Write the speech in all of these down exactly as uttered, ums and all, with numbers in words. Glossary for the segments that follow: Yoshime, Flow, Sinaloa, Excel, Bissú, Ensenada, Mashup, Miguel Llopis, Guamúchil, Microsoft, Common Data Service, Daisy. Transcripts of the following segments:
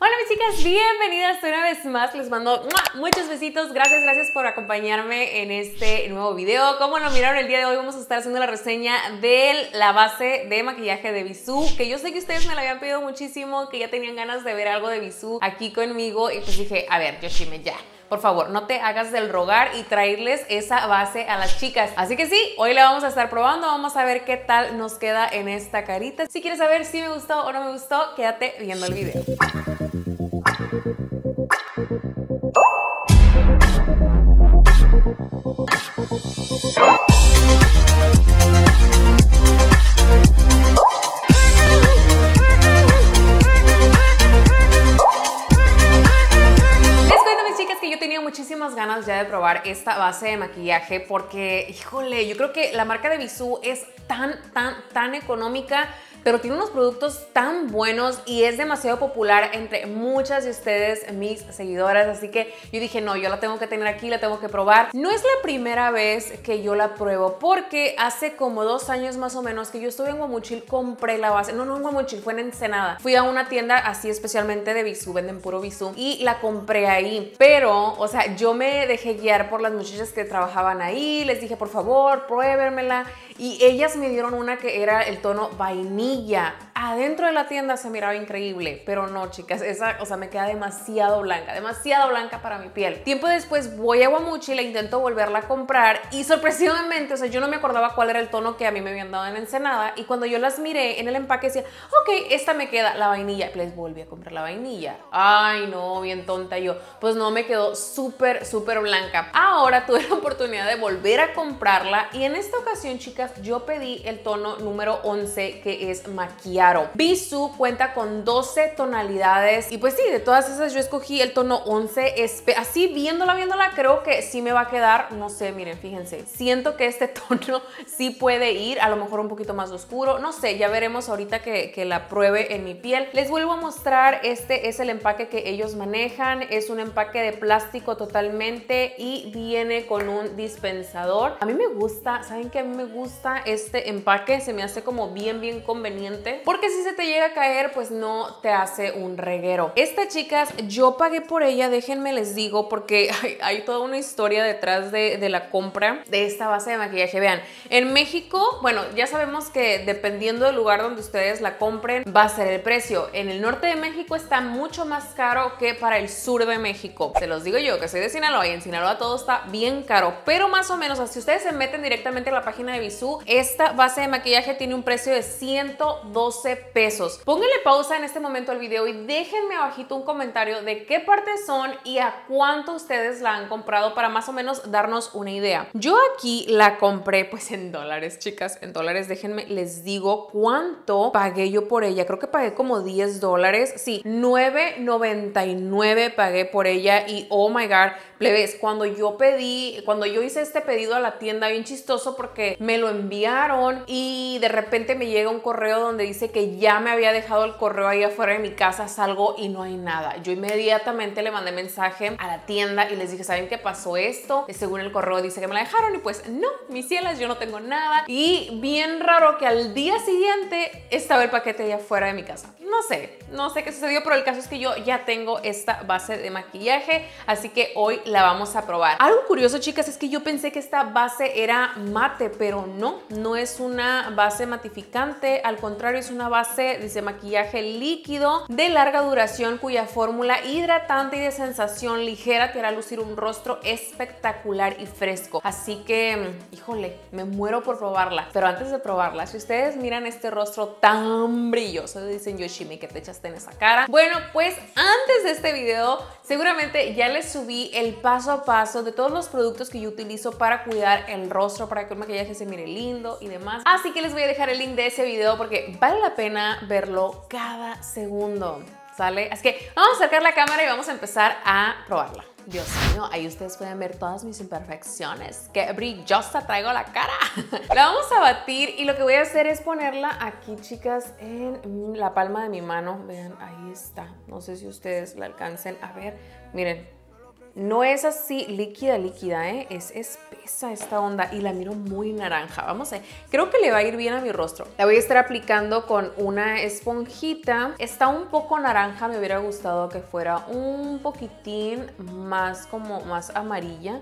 Hola mis chicas, bienvenidas una vez más, les mando muchos besitos, gracias, gracias por acompañarme en este nuevo video. Como lo miraron, el día de hoy vamos a estar haciendo la reseña de la base de maquillaje de Bissú, que yo sé que ustedes me la habían pedido muchísimo, que ya tenían ganas de ver algo de Bissú aquí conmigo y pues dije, a ver, Yoshime, ya. Por favor, no te hagas del rogar y traerles esa base a las chicas. Así que sí, hoy la vamos a estar probando. Vamos a ver qué tal nos queda en esta carita. Si quieres saber si me gustó o no me gustó, quédate viendo el video. Ganas ya de probar esta base de maquillaje porque, híjole, yo creo que la marca de Bissú es tan, tan, tan económica, pero tiene unos productos tan buenos y es demasiado popular entre muchas de ustedes, mis seguidoras. Así que yo dije, no, yo la tengo que tener aquí, la tengo que probar. No es la primera vez que yo la pruebo porque hace como dos años más o menos que yo estuve en Guamúchil, compré la base. No, no en Guamúchil, fue en Ensenada. Fui a una tienda así especialmente de Bissú, venden puro Bissú, y la compré ahí. Pero, o sea, yo me dejé guiar por las muchachas que trabajaban ahí. Les dije, por favor, pruébenmela. Y ellas me dieron una que era el tono vainilla. Adentro de la tienda se miraba increíble, pero no, chicas, esa, o sea, me queda demasiado blanca, demasiado blanca para mi piel. Tiempo después voy a Guamúchil, la intento volverla a comprar y sorpresivamente, o sea, yo no me acordaba cuál era el tono que a mí me habían dado en Ensenada y cuando yo las miré en el empaque decía, ok, esta me queda, la vainilla. Les volví a comprar la vainilla. Ay, no, bien tonta yo. Pues no, me quedó súper, súper blanca. Ahora tuve la oportunidad de volver a comprarla y en esta ocasión, chicas, yo pedí el tono número once, que es Maquiaro. Bissú cuenta con doce tonalidades y pues sí, de todas esas yo escogí el tono once. Así viéndola, viéndola, creo que sí me va a quedar, no sé, miren, fíjense, siento que este tono sí puede ir, a lo mejor un poquito más oscuro, no sé, ya veremos ahorita que, que la pruebe en mi piel. Les vuelvo a mostrar, este es el empaque que ellos manejan, es un empaque de plástico totalmente y viene con un dispensador. A mí me gusta, ¿saben qué? A mí me gusta este empaque, se me hace como bien, bien conveniente, porque si se te llega a caer, pues no te hace un reguero. Esta, chicas, yo pagué por ella, déjenme les digo, porque hay, hay toda una historia detrás de, de la compra de esta base de maquillaje. Vean, en México, bueno, ya sabemos que dependiendo del lugar donde ustedes la compren, va a ser el precio. En el norte de México está mucho más caro que para el sur de México. Se los digo yo, que soy de Sinaloa y en Sinaloa todo está bien caro, pero más o menos, o sea, si ustedes se meten directamente a la página de Bissú, esta base de maquillaje tiene un precio de ciento doce pesos. Pónganle pausa en este momento al video y déjenme abajito un comentario de qué partes son y a cuánto ustedes la han comprado para más o menos darnos una idea. Yo aquí la compré pues en dólares, chicas, en dólares. Déjenme les digo cuánto pagué yo por ella. Creo que pagué como diez dólares. Sí, nueve noventa y nueve pagué por ella y oh my god, plebes, cuando yo pedí, cuando yo hice este pedido a la tienda, bien chistoso porque me lo enviaron y de repente me llega un correo donde dice que ya me había dejado el correo ahí afuera de mi casa, salgo y no hay nada. Yo inmediatamente le mandé mensaje a la tienda y les dije, ¿saben qué pasó esto? Según el correo dice que me la dejaron y pues no, mis cielas, yo no tengo nada. Y bien raro que al día siguiente estaba el paquete allá afuera de mi casa. No sé, no sé qué sucedió, pero el caso es que yo ya tengo esta base de maquillaje, así que hoy la vamos a probar. Algo curioso, chicas, es que yo pensé que esta base era mate, pero no, no es una base matificante, al contrario, es una base, dice, maquillaje líquido de larga duración cuya fórmula hidratante y de sensación ligera te hará lucir un rostro espectacular y fresco. Así que, híjole, me muero por probarla. Pero antes de probarla, si ustedes miran este rostro tan brilloso, dicen, Yoshime, que te echaste en esa cara. Bueno, pues antes de este video, seguramente ya les subí el paso a paso de todos los productos que yo utilizo para cuidar el rostro, para que el maquillaje se mire lindo y demás. Así que les voy a dejar el link de ese video porque vale la pena verlo cada segundo, ¿sale? Así que vamos a acercar la cámara y vamos a empezar a probarla. Dios mío, ahí ustedes pueden ver todas mis imperfecciones. ¡Qué brillosa traigo la cara! La vamos a batir y lo que voy a hacer es ponerla aquí, chicas, en la palma de mi mano. Vean, ahí está. No sé si ustedes la alcancen a ver. Miren, No es así líquida, líquida, ¿eh? Es espesa esta onda y la miro muy naranja. Vamos a ver. Creo que le va a ir bien a mi rostro. La voy a estar aplicando con una esponjita. Está un poco naranja. Me hubiera gustado que fuera un poquitín más como más amarilla.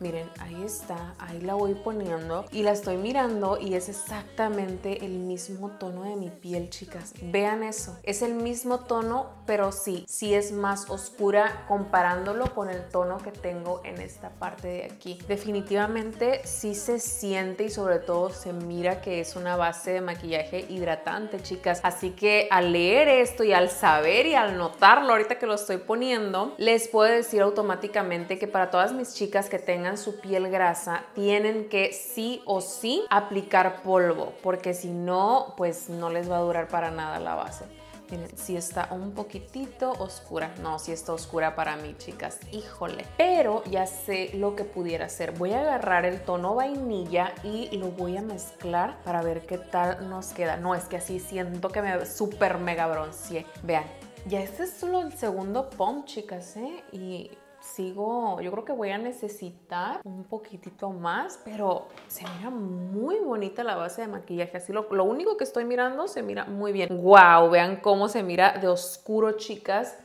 Miren, ahí está, ahí la voy poniendo y la estoy mirando y es exactamente el mismo tono de mi piel, chicas. Vean eso, es el mismo tono, pero sí, sí es más oscura comparándolo con el tono que tengo en esta parte de aquí. Definitivamente sí se siente y sobre todo se mira que es una base de maquillaje hidratante, chicas. Así que al leer esto y al saber y al notarlo ahorita que lo estoy poniendo, les puedo decir automáticamente que para todas mis chicas que tengan su piel grasa, tienen que sí o sí aplicar polvo, porque si no, pues no les va a durar para nada la base. Miren, sí está un poquitito oscura. No, sí está oscura para mí, chicas. Híjole. Pero ya sé lo que pudiera hacer. Voy a agarrar el tono vainilla y lo voy a mezclar para ver qué tal nos queda. No, es que así siento que me súper mega bronceé. Vean, ya este es solo el segundo pump, chicas, ¿eh? Y... sigo, yo creo que voy a necesitar un poquitito más, pero se mira muy bonita la base de maquillaje. Así lo, lo único que estoy mirando se mira muy bien. ¡Wow! Vean cómo se mira de oscuro, chicas.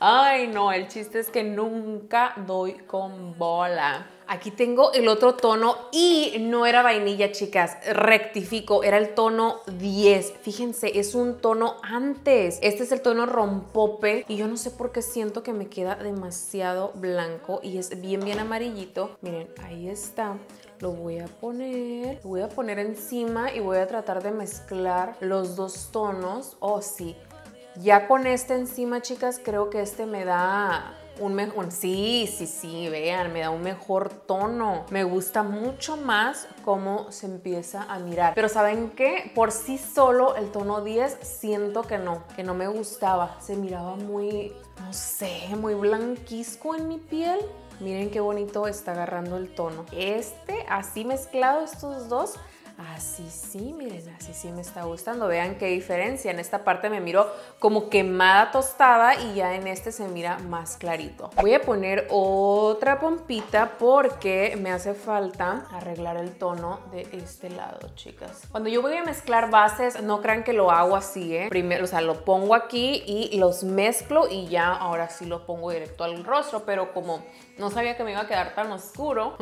Ay, no, el chiste es que nunca doy con bola. Aquí tengo el otro tono y no era vainilla, chicas. Rectifico, era el tono diez. Fíjense, es un tono antes. Este es el tono rompope y yo no sé por qué siento que me queda demasiado blanco y es bien, bien amarillito. Miren, ahí está. Lo voy a poner, lo voy a poner encima y voy a tratar de mezclar los dos tonos. Oh, sí. Ya con este encima, chicas, creo que este me da... un mejor, sí, sí, sí, vean, me da un mejor tono. Me gusta mucho más cómo se empieza a mirar. Pero ¿saben qué? Por sí solo el tono diez siento que no, que no me gustaba. Se miraba muy, no sé, muy blanquizco en mi piel. Miren qué bonito está agarrando el tono. Este, así mezclado estos dos. Así sí, miren, así sí me está gustando. Vean qué diferencia. En esta parte me miro como quemada, tostada y ya en este se mira más clarito. Voy a poner otra pompita porque me hace falta arreglar el tono de este lado, chicas. Cuando yo voy a mezclar bases, no crean que lo hago así, ¿eh? Primero, o sea, lo pongo aquí y los mezclo y ya ahora sí lo pongo directo al rostro, pero como no sabía que me iba a quedar tan oscuro,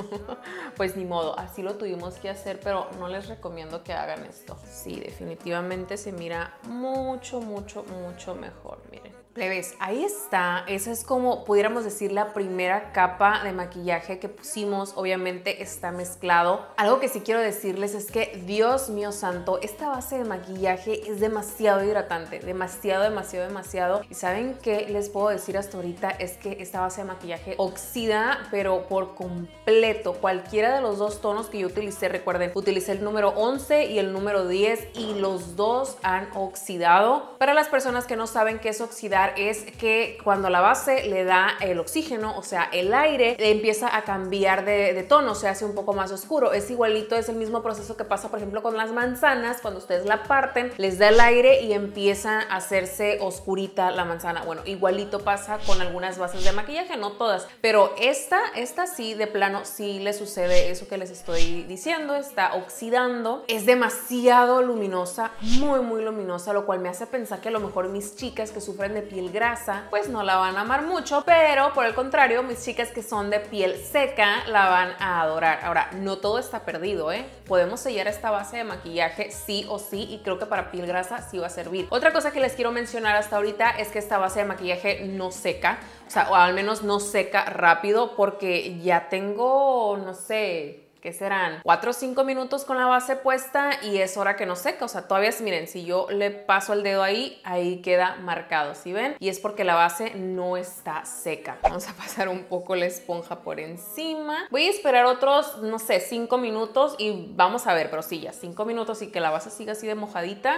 pues ni modo, así lo tuvimos que hacer, pero no les recomiendo que hagan esto. Sí, definitivamente se mira mucho, mucho, mucho mejor, miren. Plebes, ahí está. Esa es como pudiéramos decir la primera capa de maquillaje que pusimos. Obviamente está mezclado. Algo que sí quiero decirles es que, Dios mío santo, esta base de maquillaje es demasiado hidratante. Demasiado, demasiado, demasiado. ¿Y saben qué les puedo decir hasta ahorita? Es que esta base de maquillaje oxida, pero por completo. Cualquiera de los dos tonos que yo utilicé, recuerden, utilicé el número once y el número diez y los dos han oxidado. Para las personas que no saben qué es oxidar, es que cuando la base le da el oxígeno, o sea, el aire, empieza a cambiar de, de tono, se hace un poco más oscuro. Es igualito, es el mismo proceso que pasa, por ejemplo, con las manzanas. Cuando ustedes la parten, les da el aire y empieza a hacerse oscurita la manzana. Bueno, igualito pasa con algunas bases de maquillaje, no todas, pero esta, esta sí, de plano, sí le sucede eso que les estoy diciendo, está oxidando. Es demasiado luminosa, muy, muy luminosa, lo cual me hace pensar que a lo mejor mis chicas que sufren de piel grasa, pues no la van a amar mucho, pero por el contrario, mis chicas que son de piel seca la van a adorar. Ahora, no todo está perdido, ¿eh? Podemos sellar esta base de maquillaje sí o sí y creo que para piel grasa sí va a servir. Otra cosa que les quiero mencionar hasta ahorita es que esta base de maquillaje no seca, o sea, o al menos no seca rápido porque ya tengo, no sé... que serán cuatro o cinco minutos con la base puesta y es hora que no seca. O sea, todavía, miren, si yo le paso el dedo ahí, ahí queda marcado, ¿sí ven? Y es porque la base no está seca. Vamos a pasar un poco la esponja por encima. Voy a esperar otros, no sé, cinco minutos y vamos a ver, pero sí, ya cinco minutos y que la base siga así de mojadita.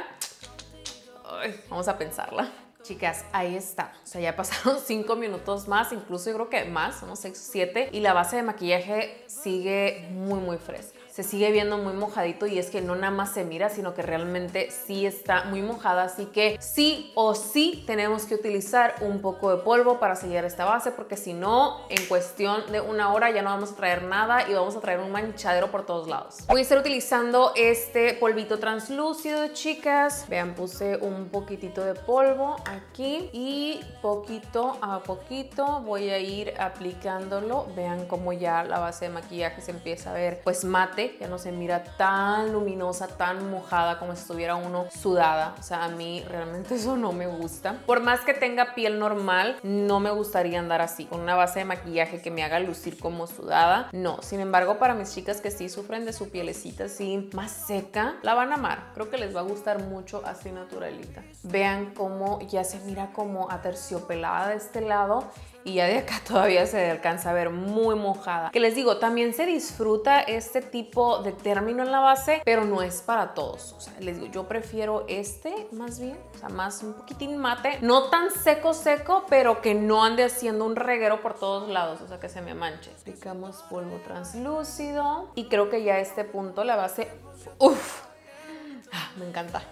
Ay, vamos a pensarla. Chicas, ahí está. O sea, ya pasaron cinco minutos más, incluso yo creo que más, unos seis o siete, y la base de maquillaje sigue muy, muy fresca. se sigue viendo muy mojadito, y es que no nada más se mira, sino que realmente sí está muy mojada. Así que sí o sí tenemos que utilizar un poco de polvo para sellar esta base, porque si no, en cuestión de una hora ya no vamos a traer nada y vamos a traer un manchadero por todos lados. Voy a estar utilizando este polvito translúcido, chicas. Vean, puse un poquitito de polvo aquí y poquito a poquito voy a ir aplicándolo. Vean cómo ya la base de maquillaje se empieza a ver pues mate, ya no se mira tan luminosa, tan mojada, como si estuviera uno sudada. O sea, a mí realmente eso no me gusta. Por más que tenga piel normal, no me gustaría andar así, con una base de maquillaje que me haga lucir como sudada. No, sin embargo, para mis chicas que sí sufren de su pielecita así más seca, la van a amar. Creo que les va a gustar mucho así naturalita. Vean cómo ya se mira como aterciopelada de este lado, y ya de acá todavía se alcanza a ver muy mojada. Que les digo, también se disfruta este tipo de término en la base, pero no es para todos. O sea, les digo, yo prefiero este más bien, o sea, más un poquitín mate, no tan seco seco, pero que no ande haciendo un reguero por todos lados, o sea, que se me manche. Aplicamos polvo translúcido y creo que ya a este punto la base, uff, me encanta.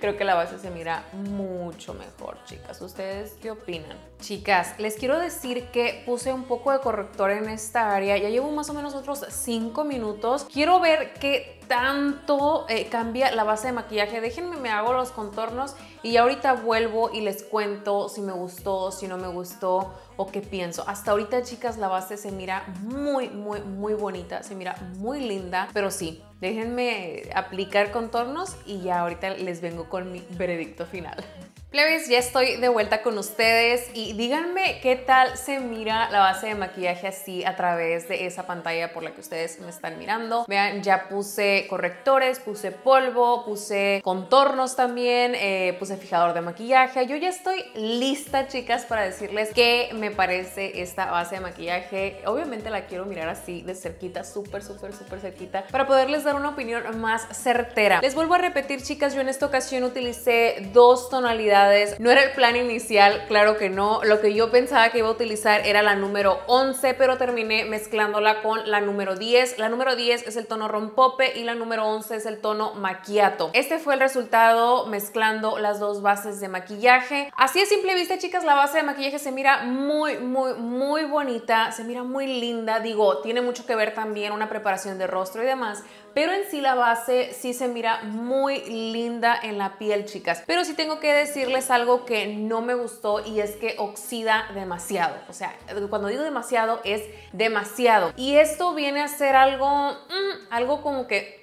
Creo que la base se mira mucho mejor, chicas. ¿Ustedes qué opinan? Chicas, les quiero decir que puse un poco de corrector en esta área. Ya llevo más o menos otros cinco minutos. Quiero ver qué tanto eh, cambia la base de maquillaje. Déjenme, me hago los contornos y ya ahorita vuelvo y les cuento si me gustó, si no me gustó o qué pienso. Hasta ahorita, chicas, la base se mira muy, muy, muy bonita. Se mira muy linda, pero sí, déjenme aplicar contornos y ya ahorita les vengo con mi veredicto final. Plebes, ya estoy de vuelta con ustedes y díganme qué tal se mira la base de maquillaje así a través de esa pantalla por la que ustedes me están mirando. Vean, ya puse correctores, puse polvo, puse contornos también, eh, puse fijador de maquillaje. Yo ya estoy lista, chicas, para decirles qué me parece esta base de maquillaje. Obviamente la quiero mirar así de cerquita, súper, súper, súper cerquita, para poderles dar una opinión más certera. Les vuelvo a repetir, chicas, yo en esta ocasión utilicé dos tonalidades. No era el plan inicial, claro que no. Lo que yo pensaba que iba a utilizar era la número once, pero terminé mezclándola con la número diez. La número diez es el tono rompope y la número once es el tono macchiato. Este fue el resultado mezclando las dos bases de maquillaje. Así a simple vista, chicas, la base de maquillaje se mira muy, muy, muy bonita. Se mira muy linda. Digo, tiene mucho que ver también una preparación de rostro y demás, pero en sí la base sí se mira muy linda en la piel, chicas. Pero sí tengo que decir es algo que no me gustó, y es que oxida demasiado. O sea, cuando digo demasiado, es demasiado. Y esto viene a ser algo mmm, algo como que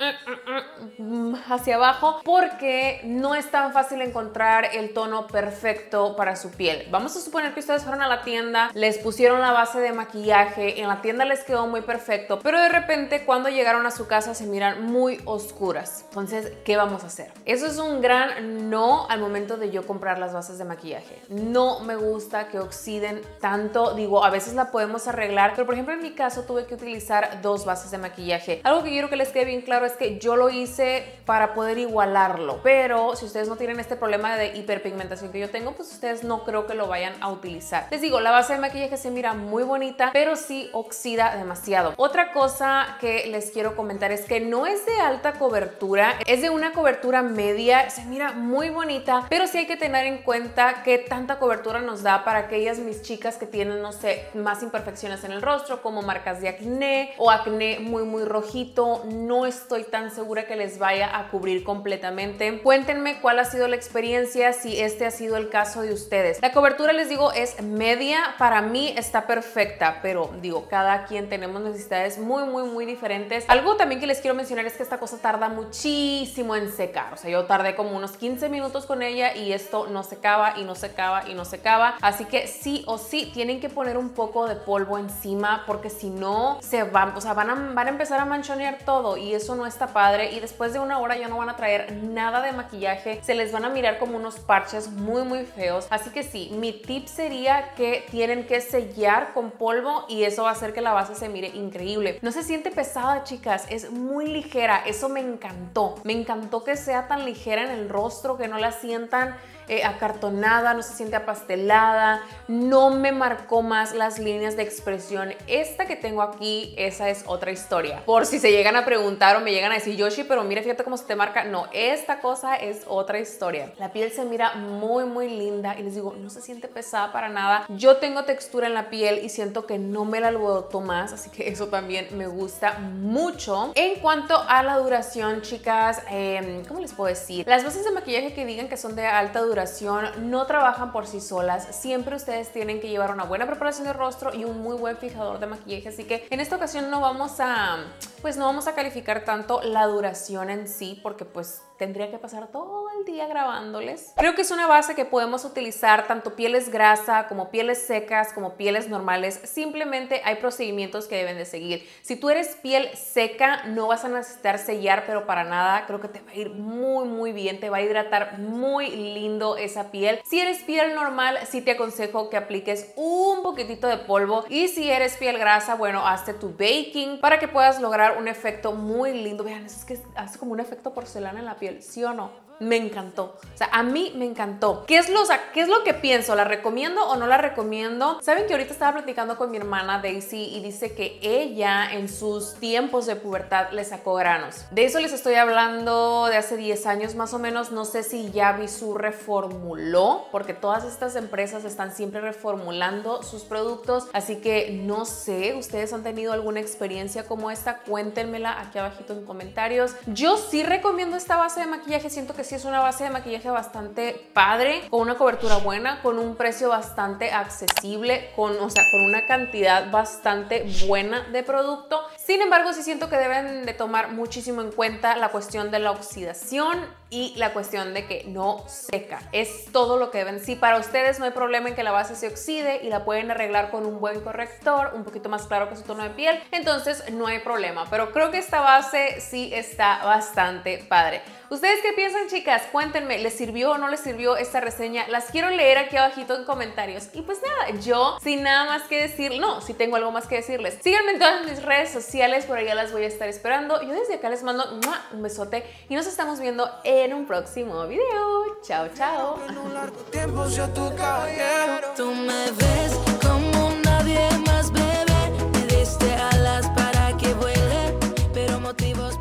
mmm, mmm, hacia abajo, porque no es tan fácil encontrar el tono perfecto para su piel. Vamos a suponer que ustedes fueron a la tienda, les pusieron la base de maquillaje, en la tienda les quedó muy perfecto, pero de repente cuando llegaron a su casa se miran muy oscuras. Entonces, ¿qué vamos a hacer? Eso es un gran no al momento de yo comprar comprar las bases de maquillaje. No me gusta que oxiden tanto. Digo, a veces la podemos arreglar, pero por ejemplo en mi caso tuve que utilizar dos bases de maquillaje. Algo que quiero que les quede bien claro es que yo lo hice para poder igualarlo, pero si ustedes no tienen este problema de hiperpigmentación que yo tengo, pues ustedes no creo que lo vayan a utilizar. Les digo, la base de maquillaje se mira muy bonita, pero sí oxida demasiado. Otra cosa que les quiero comentar es que no es de alta cobertura, es de una cobertura media. Se mira muy bonita, pero sí hay que tener tener en cuenta qué tanta cobertura nos da para aquellas mis chicas que tienen, no sé, más imperfecciones en el rostro, como marcas de acné o acné muy muy rojito. No estoy tan segura que les vaya a cubrir completamente. Cuéntenme cuál ha sido la experiencia, si este ha sido el caso de ustedes. La cobertura, les digo, es media. Para mí está perfecta, pero digo, cada quien tenemos necesidades muy muy muy diferentes. Algo también que les quiero mencionar es que esta cosa tarda muchísimo en secar. O sea, yo tardé como unos quince minutos con ella y esto no secaba y no secaba y no secaba. Así que sí o sí tienen que poner un poco de polvo encima, porque si no se van, o sea, van a, van a empezar a manchonear todo, y eso no está padre. Y después de una hora ya no van a traer nada de maquillaje, se les van a mirar como unos parches muy muy feos. Así que sí, mi tip sería que tienen que sellar con polvo, y eso va a hacer que la base se mire increíble. No se siente pesada, chicas, es muy ligera. Eso me encantó, me encantó que sea tan ligera en el rostro, que no la sientan eh, acartonada, no se siente apastelada, no me marcó más las líneas de expresión. Esta que tengo aquí, esa es otra historia. Por si se llegan a preguntar o me llegan a decir, Yoshi, pero mira, fíjate cómo se te marca. No, esta cosa es otra historia. La piel se mira muy, muy linda y les digo, no se siente pesada para nada. Yo tengo textura en la piel y siento que no me la alborotó más, así que eso también me gusta mucho. En cuanto a la duración, chicas, eh, ¿cómo les puedo decir? Las bases de maquillaje que digan que son de alta duración no trabajan por sí solas. Siempre ustedes tienen que llevar una buena preparación de rostro y un muy buen fijador de maquillaje, así que en esta ocasión no vamos a, pues no vamos a calificar tanto la duración en sí, porque pues tendría que pasar todo el día grabándoles. Creo que es una base que podemos utilizar tanto pieles grasa como pieles secas como pieles normales. Simplemente hay procedimientos que deben de seguir. Si tú eres piel seca no vas a necesitar sellar, pero para nada. Creo que te va a ir muy muy bien, te va a hidratar muy lindo esa piel. Si eres piel normal sí te aconsejo que apliques un poquitito de polvo, y si eres piel grasa, bueno, hazte tu baking para que puedas lograr un efecto muy lindo. Vean, eso es que hace como un efecto porcelana en la piel. ¿Sí o no? Me encantó. O sea, a mí me encantó. ¿Qué es lo, o sea, ¿qué es lo que pienso? ¿La recomiendo o no la recomiendo? Saben que ahorita estaba platicando con mi hermana Daisy y dice que ella en sus tiempos de pubertad le sacó granos. De eso les estoy hablando de hace diez años más o menos. No sé si ya Bissú reformuló, porque todas estas empresas están siempre reformulando sus productos. Así que no sé, ¿ustedes han tenido alguna experiencia como esta? Cuéntenmela aquí abajito en comentarios. Yo sí recomiendo esta base de maquillaje. Siento que sí es una base de maquillaje bastante padre, con una cobertura buena, con un precio bastante accesible, con, o sea, con una cantidad bastante buena de producto. Sin embargo, sí siento que deben de tomar muchísimo en cuenta la cuestión de la oxidación y la cuestión de que no seca. Es todo lo que deben. Si para ustedes no hay problema en que la base se oxide y la pueden arreglar con un buen corrector, un poquito más claro que su tono de piel, entonces no hay problema. Pero creo que esta base sí está bastante padre. ¿Ustedes qué piensan, chicas? Cuéntenme, ¿les sirvió o no les sirvió esta reseña? Las quiero leer aquí abajito en comentarios. Y pues nada, yo sin nada más que decir, no, si tengo algo más que decirles, síganme en todas mis redes sociales, por allá las voy a estar esperando. Yo desde acá les mando un besote y nos estamos viendo en un próximo video. Chao, chao. Tú me ves como nadie más, bebé, me diste alas para que vuele, pero motivos